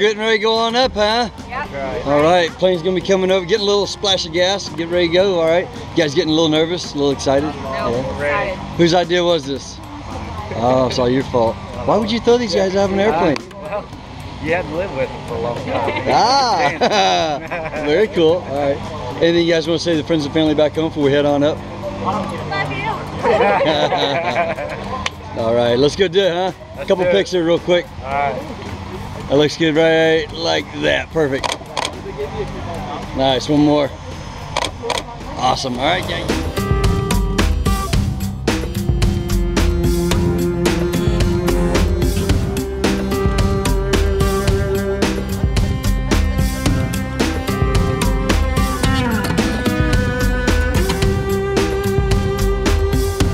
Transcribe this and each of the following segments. getting ready to go on up, huh? Yeah. All right, plane's gonna be coming over, getting a little splash of gas, getting ready to go. All right, you guys getting a little nervous, a little excited? No, excited. Whose idea was this? Oh, it's all your fault. Why would you throw these guys out of an airplane? Well, you had to live with them for a long time. Ah, very cool. All right. Anything you guys want to say to the friends and family back home before we head on up? All right, let's go do it, huh? Let's couple pics here real quick. All right. That looks good right like that. Perfect. Nice, one more. Awesome. All right, gang. All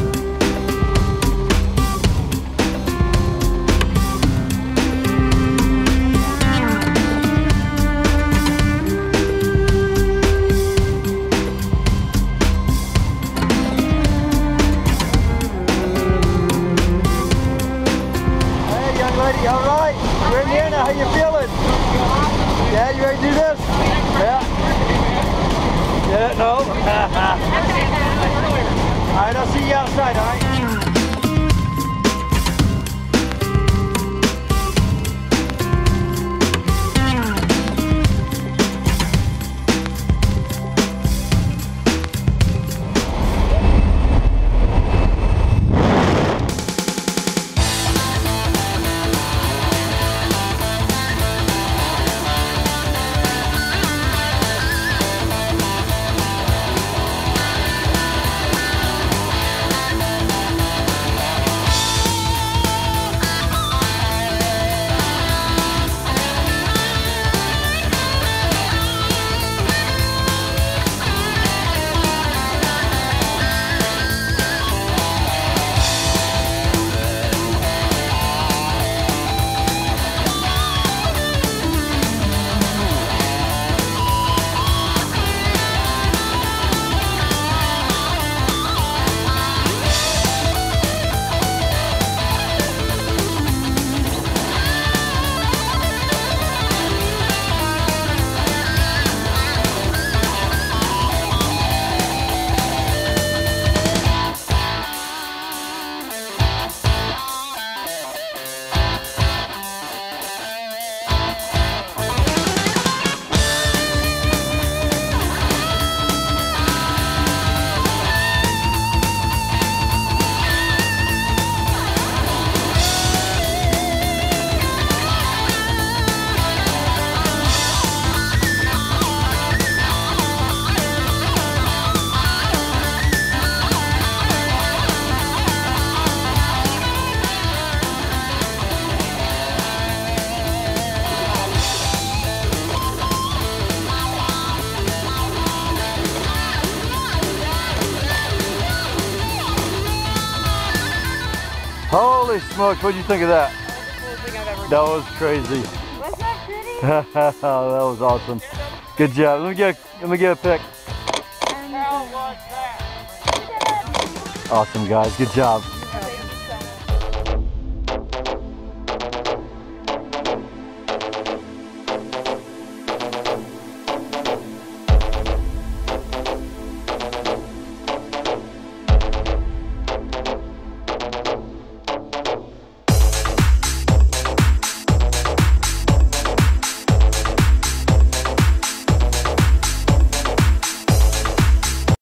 right, I'll see you outside, all right? Holy smokes, what did you think of that? That was crazy. Was that pretty? That was awesome. Good job. Let me get a pic. Awesome guys, good job.